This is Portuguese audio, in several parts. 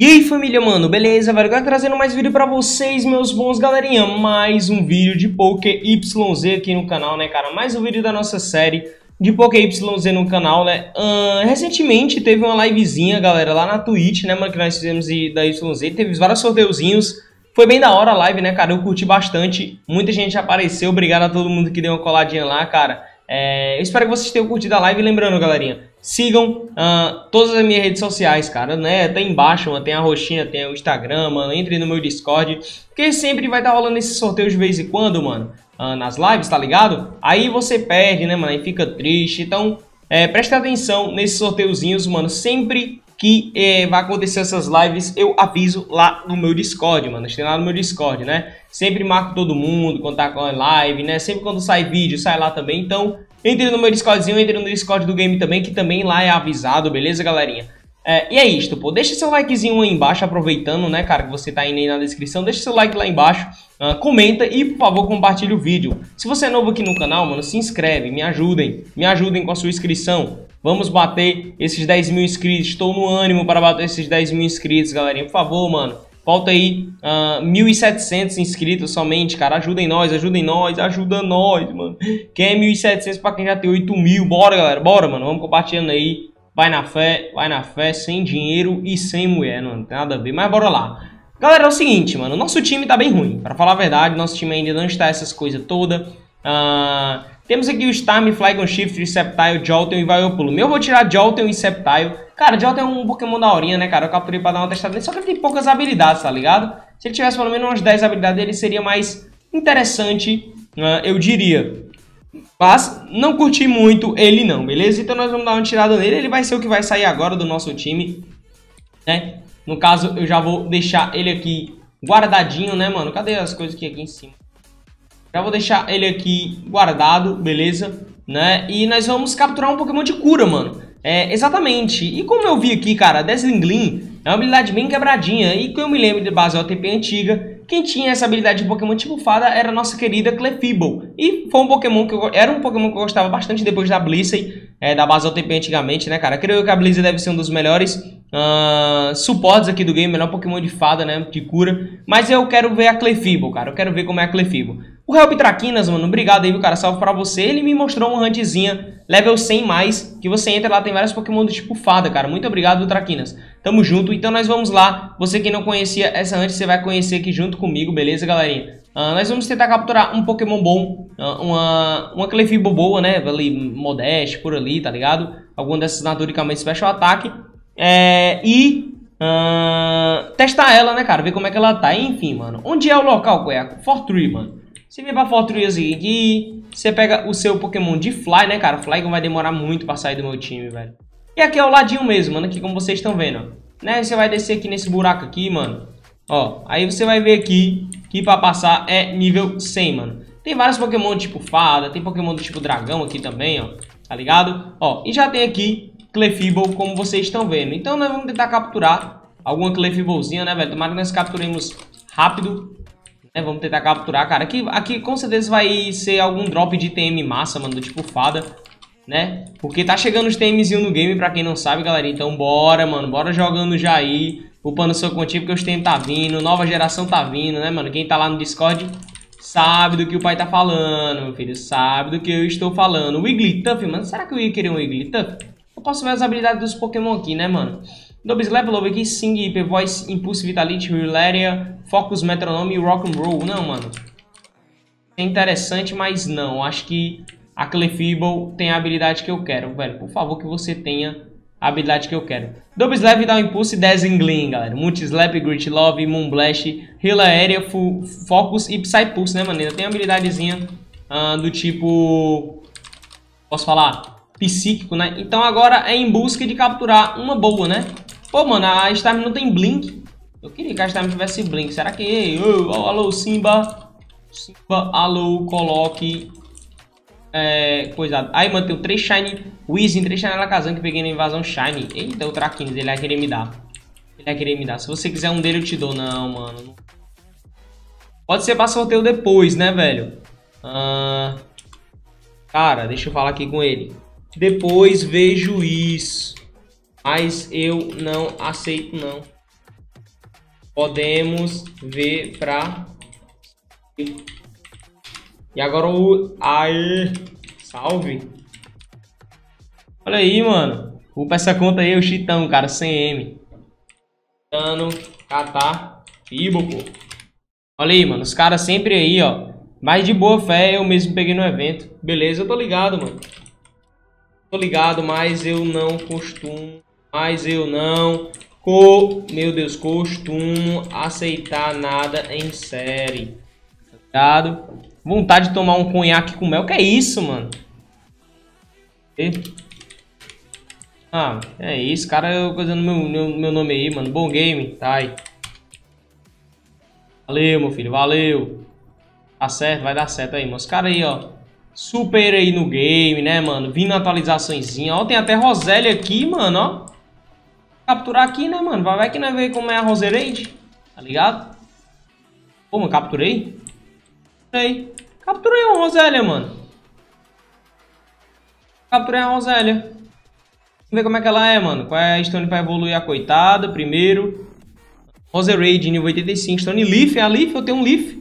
E aí família, mano, beleza? Agora trazendo mais vídeo pra vocês, meus bons galerinha. Mais um vídeo de Poké YZ aqui no canal, né, cara? Mais um vídeo da nossa série de Poké YZ no canal, né? Recentemente teve uma livezinha, galera, lá na Twitch, né, mano, que nós fizemos da YZ. Teve vários sorteiozinhos. Foi bem da hora a live, né, cara? Eu curti bastante. Muita gente apareceu. Obrigado a todo mundo que deu uma coladinha lá, cara. Eu espero que vocês tenham curtido a live. Lembrando, galerinha, sigam todas as minhas redes sociais, cara, né? Tá embaixo, mano, tem a roxinha, tem o Instagram, mano. Entre no meu Discord, porque sempre vai estar rolando esse sorteio de vez em quando, mano, nas lives, tá ligado? Aí você perde, né, mano, e fica triste. Então, presta atenção nesses sorteiozinhos, mano. Sempre que vai acontecer essas lives, eu aviso lá no meu Discord, mano. Tem lá no meu Discord, né? Sempre marco todo mundo, contato com a live, né? Sempre quando sai vídeo, sai lá também. Então, entre no meu Discordzinho, entre no Discord do game também, que também lá é avisado, beleza, galerinha? E é isto, pô. Deixa seu likezinho aí embaixo, aproveitando, né, cara, que você tá indo aí na descrição. Deixa seu like lá embaixo, comenta e, por favor, compartilha o vídeo. Se você é novo aqui no canal, mano, se inscreve, me ajudem com a sua inscrição. Vamos bater esses 10 mil inscritos, estou no ânimo para bater esses 10 mil inscritos, galerinha, por favor, mano. Falta aí 1.700 inscritos somente, cara, ajuda nós, mano. Quem é 1.700 para quem já tem 8 mil, bora, galera, bora, mano, vamos compartilhando aí. Vai na fé, sem dinheiro e sem mulher, não tem nada a ver, mas bora lá. Galera, é o seguinte, mano, nosso time tá bem ruim, pra falar a verdade, nosso time ainda não está essas coisas todas. Temos aqui o Starme, Flagon Shift, Sceptile, Joltel e Viopulo. Meu, eu vou tirar Joltel e Sceptile. Cara, Joltel é um Pokémon da horinha, né, cara, eu capturei pra dar uma testada nele, só que ele tem poucas habilidades, tá ligado? Se ele tivesse pelo menos umas 10 habilidades, ele seria mais interessante, eu diria. Mas não curti muito ele não, beleza? Então nós vamos dar uma tirada nele. Ele vai ser o que vai sair agora do nosso time, né? No caso, eu já vou deixar ele aqui guardadinho, né, mano? Cadê as coisas aqui em cima? Já vou deixar ele aqui guardado, beleza? Né? E nós vamos capturar um Pokémon de cura, mano. Exatamente. E como eu vi aqui, cara, Desling Gleam é uma habilidade bem quebradinha. E que eu me lembro de base OTP antiga, quem tinha essa habilidade de Pokémon tipo fada era a nossa querida Clefable. E foi um Pokémon que eu gostava bastante depois da Blissey, da base OTP antigamente, né, cara? Creio que a Blissey deve ser um dos melhores suportes aqui do game, melhor Pokémon de fada, né, de cura. Mas eu quero ver a Clefable, cara, eu quero ver como é a Clefable. O Real Traquinas, mano, obrigado aí, viu, cara, salve pra você. Ele me mostrou uma huntzinha, level 100 mais, que você entra lá, tem vários Pokémon do tipo fada, cara. Muito obrigado, Traquinas. Tamo junto, então nós vamos lá. Você que não conhecia essa antes, você vai conhecer aqui junto comigo, beleza, galerinha? Nós vamos tentar capturar um Pokémon bom, uma Clefable boa, né? Ali, Modeste, por ali, tá ligado? Alguma dessas naturicamente special ataque. Testar ela, né, cara? Ver como é que ela tá. Enfim, mano. Onde é o local, Koiaku? Fortree, mano. Você vem pra Fortree aqui, você pega o seu Pokémon de Fly, né, cara? O Fly vai demorar muito pra sair do meu time, velho. E aqui é o ladinho mesmo, mano, aqui como vocês estão vendo, ó, né, você vai descer aqui nesse buraco aqui, mano, ó, aí você vai ver aqui que pra passar é nível 100, mano. Tem vários Pokémon tipo fada, tem Pokémon do tipo dragão aqui também, ó, tá ligado? Ó, e já tem aqui Clefable como vocês estão vendo, então nós vamos tentar capturar alguma Clefablezinha, né, velho, tomara que nós capturemos rápido, né, vamos tentar capturar, cara, aqui com certeza vai ser algum drop de TM massa, mano, do tipo fada, né? Porque tá chegando os TMzinho no game, pra quem não sabe, galera. Então bora, mano, bora jogando já aí, upando seu contigo, porque os TM tá vindo, nova geração tá vindo, né, mano? Quem tá lá no Discord sabe do que o pai tá falando, meu filho, sabe do que eu estou falando. Wigglytuff, mano, será que eu ia querer um Wigglytuff? Eu posso ver as habilidades dos Pokémon aqui, né, mano? Double Slap, Love aqui, Sing, Hyper Voice, Impulse, Vitality, Roselia, Focus, Metronome e Rock'n'Roll. Não, mano, é interessante, mas não, acho que a Clefable tem a habilidade que eu quero, velho. Por favor, que você tenha a habilidade que eu quero. Double Slap dá um impulso e Desingling, galera. Multi Slap, Grit Love, Moonblast, Healer Area, Focus e Psy Pulse, né, mano? Ainda tem a habilidadezinha do tipo, posso falar, psíquico, né? Então agora é em busca de capturar uma boa, né? Pô, mano, a Starman não tem Blink. Eu queria que a Starman tivesse Blink. Será que... alô, Simba. Simba, alô, coloque... coisado. Aí, mano, tem o 3 Shiny Weezing, 3 Shiny Alakazam que peguei na invasão Shiny. Eita, o Traquinas, ele vai querer me dar. Ele vai querer me dar. Se você quiser um dele, eu te dou. Não, mano. Pode ser pra sorteio depois, né, velho? Cara, deixa eu falar aqui com ele. Depois vejo isso. Mas eu não aceito, não. Podemos ver pra... E agora o... Aê! Salve! Olha aí, mano. Upa essa conta aí, o Chitão, cara. 100M. Chitano, catar, Fibo, pô. Olha aí, mano. Os caras sempre aí, ó. Mas de boa fé, eu mesmo peguei no evento. Beleza, eu tô ligado, mano. Tô ligado, mas eu não costumo... costumo aceitar nada em série. Cuidado. Vontade de tomar um conhaque com mel. Que é isso, mano? E? Ah, é isso. Cara, eu coisando meu nome aí, mano. Bom game. Tá aí. Valeu, meu filho. Valeu. Tá certo? Vai dar certo aí, mano. Os caras aí, ó. Super aí no game, né, mano? Vindo atualizaçõezinha. Ó, tem até Roselia aqui, mano, ó. Capturar aqui, né, mano? Vai que nós ver como é a Roserade. Tá ligado? Pô, mano, capturei? Capturei uma Roselia, mano. Capturei a Roselia. Vamos ver como é que ela é, mano. Qual é a Stone pra evoluir a coitada? Primeiro. Roserade, nível 85. Stone Leaf. É a Leaf? Eu tenho um Leaf.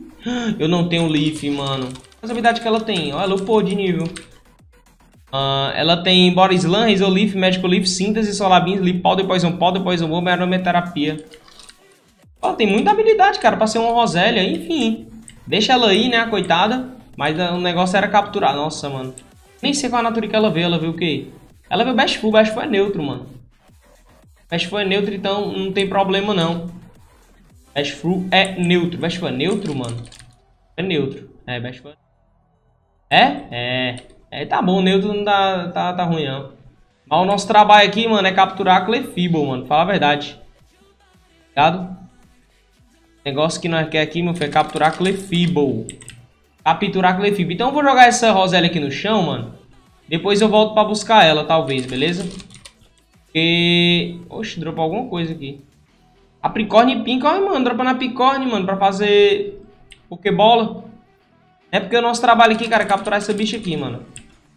Eu não tenho Leaf, mano. Qual a habilidade que ela tem? Olha, ela upou de nível. Ela tem Body Slam, Razor Leaf, Magical Leaf, Síntese, Solar Beam, Leaf Powder, Poison Bomb, Aromaterapia. Ela tem muita habilidade, cara, pra ser uma Roselia, enfim. Deixa ela aí, né, a coitada. Mas o negócio era capturar. Nossa, mano. Nem sei qual a natureza que ela veio o quê? Ela veio Bashful, Bashful é neutro, mano. Bashful é neutro, então não tem problema, não. Bashful é neutro. Bashful é neutro, mano? É neutro. É, Bashful é... É, tá bom, o neutro não dá, tá ruim, não. Mas o nosso trabalho aqui, mano, é capturar a Clefable, mano. Fala a verdade. Ligado? Negócio que nós queremos aqui, meu filho, é capturar a Clefable. Capturar a Clefable. Então eu vou jogar essa Roselia aqui no chão, mano. Depois eu volto pra buscar ela, talvez, beleza? Porque... Oxe, dropou alguma coisa aqui. Apricorn e Pink. Olha, mano, dropando Apricorn, mano, pra fazer Pokébola. É porque o nosso trabalho aqui, cara, é capturar essa bicha aqui, mano.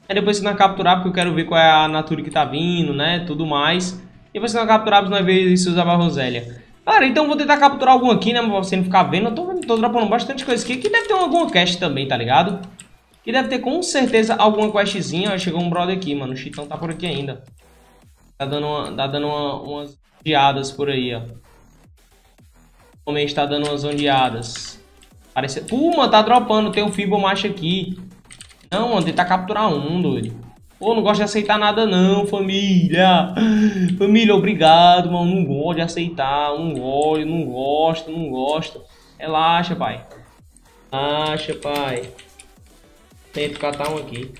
Aí depois se nós capturar, porque eu quero ver qual é a natura que tá vindo, né, tudo mais. E depois se nós capturarmos, nós vamos se usar a Roselia. Cara, então eu vou tentar capturar algum aqui, né, pra você não ficar vendo. Eu tô dropando bastante coisa aqui, que deve ter alguma quest também, tá ligado? Que deve ter com certeza alguma questzinha. Ó, chegou um brother aqui, mano, o Chitão tá por aqui ainda. Tá dando umas ondeadas por aí, ó. O homem está dando umas ondeadas. Parece... mano, tá dropando, tem o Fibo macho aqui. Não, mano, tentar capturar um, doido. Pô, não gosto de aceitar nada não, família. Família, obrigado, mano. Não gosto de aceitar, não gosto. Relaxa, pai. Tento catar um aqui.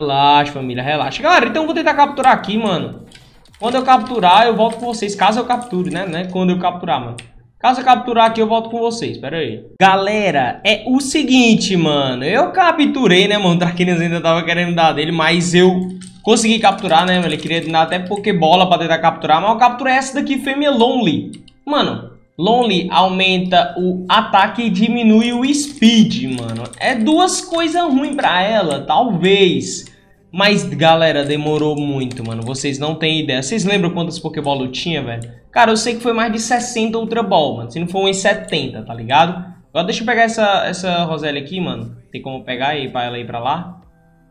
Relaxa, família, relaxa. Galera, então eu vou tentar capturar aqui, mano. Quando eu capturar, eu volto com vocês. Caso eu capture, né? Não é quando eu capturar, mano. Caso eu capturar aqui, eu volto com vocês. Pera aí. Galera, é o seguinte, mano. Eu capturei, né, mano? O Traquinas ainda tava querendo dar dele, mas eu consegui capturar, né, mano? Ele queria dar até Pokébola pra tentar capturar, mas eu capturei essa daqui, fêmea Lonely. Mano, Lonely aumenta o ataque e diminui o speed, mano. É duas coisas ruins pra ela, talvez. Mas, galera, demorou muito, mano. Vocês não têm ideia. Vocês lembram quantas Pokébola eu tinha, velho? Cara, eu sei que foi mais de 60 Ultra Ball, mano. Se não for 1,70, tá ligado? Agora deixa eu pegar essa Roselia aqui, mano. Tem como pegar e ir pra ela ir pra lá?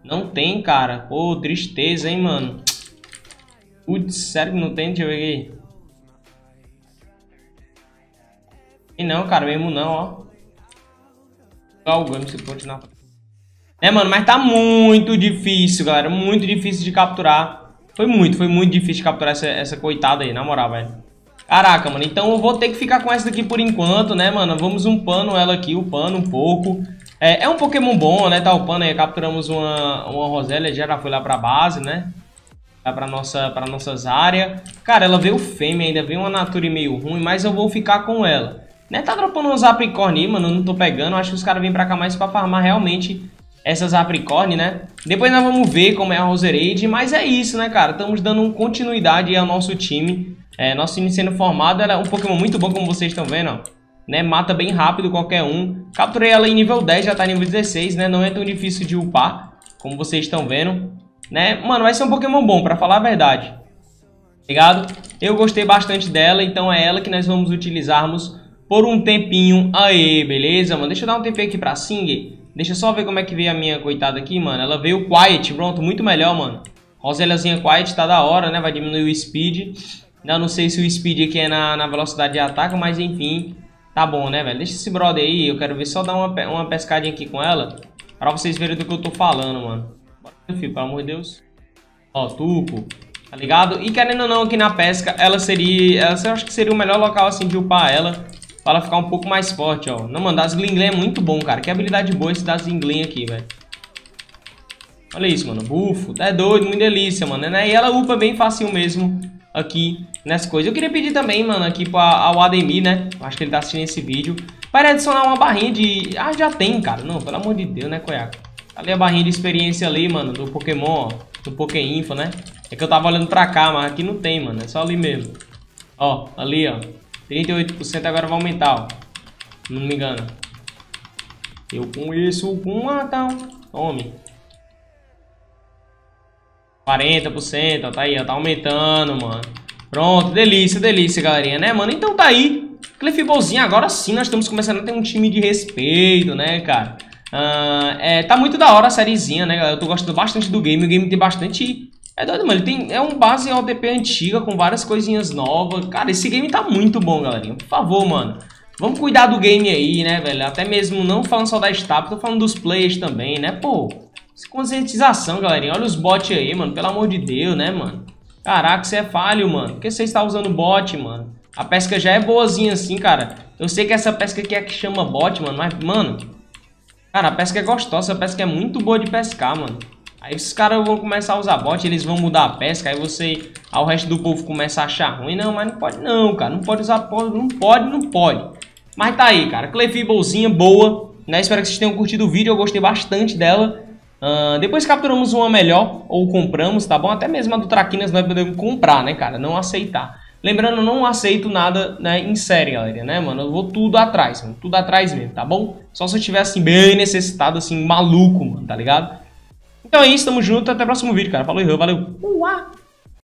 Não tem, cara. Pô, tristeza, hein, mano. Putz, sério que não tem? Deixa eu ver aqui. E não, cara, mesmo não, ó. Galgando, se continuar. Né, mano? Mas tá muito difícil, galera. Muito difícil de capturar. Foi muito difícil capturar essa coitada aí, na moral, velho. Caraca, mano, então eu vou ter que ficar com essa daqui por enquanto, né, mano? Vamos upando ela aqui, upando um pouco. É um Pokémon bom, né, tá upando aí, capturamos uma Roselia, já foi lá pra base, né? Lá pra nossas áreas. Cara, ela veio fêmea ainda, veio uma natura meio ruim, mas eu vou ficar com ela. Né, tá dropando uns Apricorn aí, mano, eu não tô pegando, acho que os caras vêm pra cá mais pra farmar realmente... Essas Apricorn, né? Depois nós vamos ver como é a Roserade, mas é isso, né, cara? Estamos dando continuidade ao nosso time. Nosso time sendo formado. Ela é um Pokémon muito bom, como vocês estão vendo, ó. Né? Mata bem rápido qualquer um. Capturei ela em nível 10, já tá nível 16, né? Não é tão difícil de upar, como vocês estão vendo. Né? Mano, vai ser um Pokémon bom, pra falar a verdade. Ligado? Eu gostei bastante dela, então é ela que nós vamos utilizarmos por um tempinho aí, beleza, mano? Deixa eu dar um tempinho aqui pra Sing. Deixa eu só ver como é que veio a minha coitada aqui, mano. Ela veio Quiet, pronto, muito melhor, mano. Roseliazinha Quiet tá da hora, né? Vai diminuir o Speed. Eu não sei se o Speed aqui é na velocidade de ataque, mas enfim, tá bom, né, velho? Deixa esse brother aí, eu quero ver só dar uma pescadinha aqui com ela pra vocês verem do que eu tô falando, mano. Bora, filho, pelo amor de Deus. Ó, Tuco. Tá ligado? E querendo ou não, aqui na pesca, eu acho que seria o melhor local, assim, de upar ela, pra ela ficar um pouco mais forte, ó. Não, mano, Desling Gleam é muito bom, cara. Que habilidade boa esse Desling Gleam aqui, velho. Olha isso, mano. Bufo. É doido, muito delícia, mano, né? E ela upa bem facinho mesmo aqui nessa coisa. Eu queria pedir também, mano, aqui ao Ademir, né? Acho que ele tá assistindo esse vídeo. Para adicionar uma barrinha de... Ah, já tem, cara. Não, pelo amor de Deus, né, Koiaku? Ali a barrinha de experiência ali, mano, do Pokémon, ó. Do Pokéinfo, né? É que eu tava olhando pra cá, mas aqui não tem, mano. É só ali mesmo. Ó, ali, ó. 38% agora vai aumentar, ó. Não me engano. Eu com isso, com a tal. Tome. 40%, ó. Tá aí, ó. Tá aumentando, mano. Pronto. Delícia, delícia, galerinha, né, mano? Então tá aí. Clefablezinho, agora sim nós estamos começando a ter um time de respeito, né, cara? Tá muito da hora a sériezinha, né? Eu tô gostando bastante do game. O game tem bastante... É doido, mano, ele tem, é um base OTP antiga com várias coisinhas novas. Cara, esse game tá muito bom, galerinha. Por favor, mano, vamos cuidar do game aí, né, velho? Até mesmo não falando só da estátua, tô falando dos players também, né, pô. Conscientização, galerinha, olha os bots aí, mano, pelo amor de Deus, né, mano. Caraca, você é falho, mano, por que você está usando bot, mano? A pesca já é boazinha assim, cara. Eu sei que essa pesca aqui é que chama bot, mano, mas, mano, cara, a pesca é gostosa, a pesca é muito boa de pescar, mano. Aí esses caras vão começar a usar bot, eles vão mudar a pesca, aí você, ao resto do povo começa a achar ruim. Não, mas não pode não, cara, não pode usar bot, não pode. Mas tá aí, cara, Clefablezinha boa, né? Espero que vocês tenham curtido o vídeo, eu gostei bastante dela. Depois capturamos uma melhor, ou compramos, tá bom? Até mesmo a do Traquinas nós podemos comprar, né, cara, não aceitar. Lembrando, eu não aceito nada, né, em série, galera, né, mano? Eu vou tudo atrás, mano, tudo atrás mesmo, tá bom? Só se eu estiver, assim, bem necessitado, assim, maluco, mano, tá ligado? Então é isso, tamo junto, até o próximo vídeo, cara. Falou e valeu! Uau!